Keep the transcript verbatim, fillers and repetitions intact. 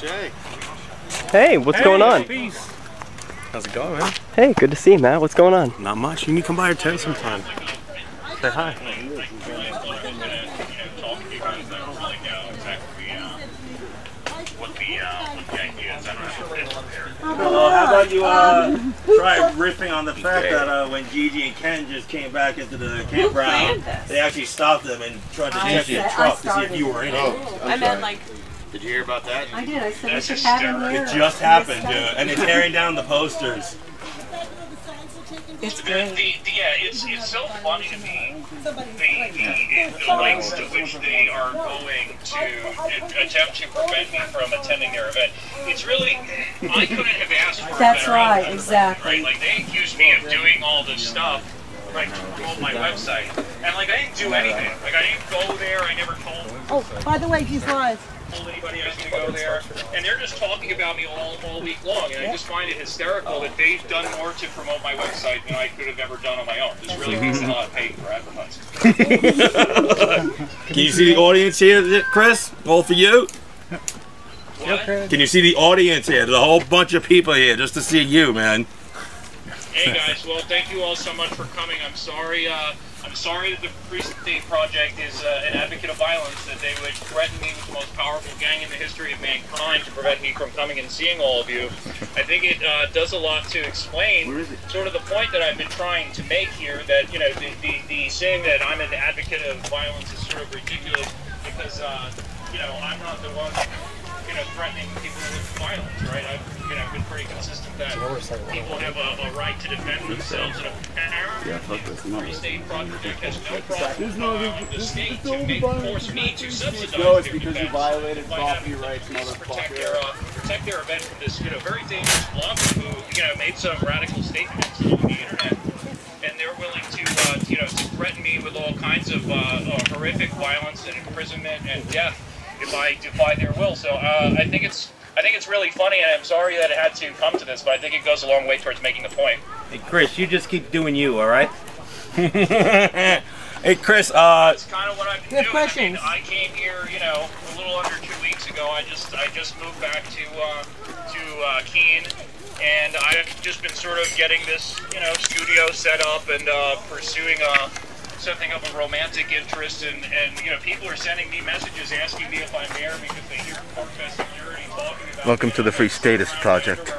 Jay. Hey, what's hey, going on? Peace. How's it going, man? Hey, good to see you, Matt. What's going on? Not much. You need to come by our tent sometime. Say hi. Well, how about you uh, try riffing on the fact that uh, when Gigi and Ken just came back into the campground, they actually stopped them and tried to check your truck to see if you were in it. Oh, I meant like. Did you hear about that? I did. I said it's happening. It just happened, dude, and it's tearing down the posters. It's great. The, the, yeah, it's it's so funny to me the, the, the lengths to which they are going to attempt to prevent me from attending their event. It's really, I couldn't have asked for a better outcome. That's right, exactly. Right? Like, they accused me of doing all this stuff, right, to promote my website. And, like, I didn't do anything. Like, I didn't go there, I never told them. Oh, by the way, he's live. Anybody else to go there, and they're just talking about me all, all week long, and I just find it hysterical that they've done more to promote my website than I could have ever done on my own. This really means a lot of pain for advertising. Can you see the audience here, Chris? Both of you? What? Can you see the audience here? There's a whole bunch of people here just to see you, man. Hey guys, well, thank you all so much for coming. I'm sorry. Uh, I'm sorry that the Free State Project is uh, an advocate of violence, that they would threaten me with the most powerful gang in the history of mankind to prevent me from coming and seeing all of you. I think it uh, does a lot to explain sort of the point that I've been trying to make here, that, you know, the, the, the saying that I'm an advocate of violence is sort of ridiculous because, uh, you know, I'm not the one, you know, threatening people with violence, right? I've, you know, been pretty consistent that people have a, a right to defend themselves. And apparently, the Free State Project has no problem allowing the state to make, force me to subsidize their defense by having police protect their, uh, protect their event from this, you know, very dangerous blogger who, you know, made some radical statements on the internet, and they're willing to, uh, you know, to threaten me with all kinds of uh, uh, horrific violence and imprisonment and death if I defy their will. So uh, I think it's I think it's really funny, and I'm sorry that it had to come to this, but I think it goes a long way towards making the point. Hey Chris, you just keep doing you, all right? Hey Chris, uh that's kind of what I've been doing. I, mean, I came here, you know, a little under two weeks ago. I just I just moved back to uh, to uh, Keene, and I've just been sort of getting this, you know, studio set up and uh, pursuing a. Something of a romantic interest, and, and you know, people are sending me messages asking me if I'm there because they hear Porcupine Freedom Festival talking about. Welcome to the Free Statist Project.